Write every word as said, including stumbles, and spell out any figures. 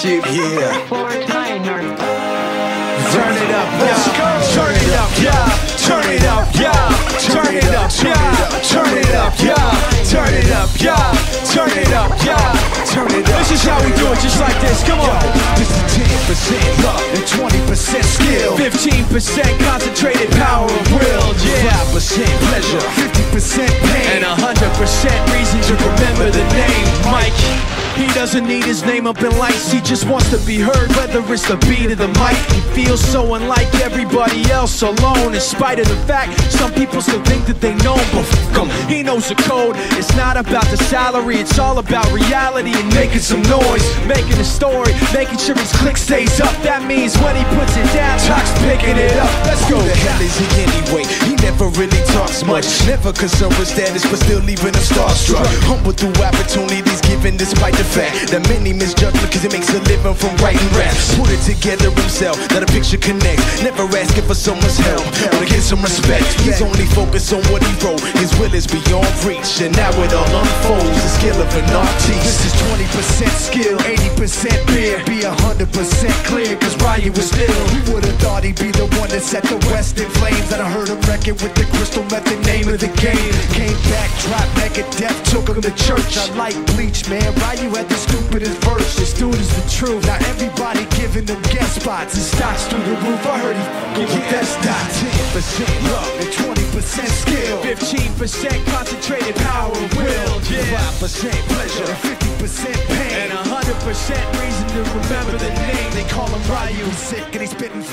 shit, yeah. Turn it up, let's go. Turn it up, yeah. Turn it up, yeah. Turn it up, yeah. Turn it up, yeah. Turn it up, yeah. Turn it up, yeah. Turn it up. This is how we do it, just like this. Come on. This is ten percent luck and twenty percent skill, fifteen percent concentrated power of will, yeah. five percent pleasure, fifty percent pain, and one hundred percent reason to remember the name Mike. He doesn't need his name up in lights. He just wants to be heard, whether it's the beat of the mic. He feels so unlike everybody else alone, in spite of the fact some people still think that they know him. But fuck him, he knows the code. It's not about the salary, it's all about reality. Making some noise, making a story, making sure his click stays up. That means when he puts it down, Tox picking it up. Let's go. Who the hell is he anyway? He never really talks much, never concerned with status, but still leaving him starstruck. Humble through opportunities given, despite the fact that many misjudge him, cause he makes a living from writing raps. Put it together himself, let a picture connect, never asking for someone's help, but to get some respect. He's only focused on what he wrote, his will is beyond reach, and now it all unfolds, the skill of an artiste. This is twenty percent skill, eighty percent fear, be one hundred percent clear, cause Ryu was ill. We would've thought he'd be the one that set the West in flames, that I heard him reckon with the Crystal Method, name of the game. Came back, dropped back at death, took him to church. I like Bleach, man, Ryu had the stupidest verse. This dude is the truth, now everybody giving them guest spots and stocks through the roof. I heard he f***ing with that stock. ten percent luck and twenty percent skill, fifteen percent concentrated power and will, yeah. five percent pleasure, fifty percent pain, and one hundred percent reason to remember the name. They call him Ryu, sick and he's spitting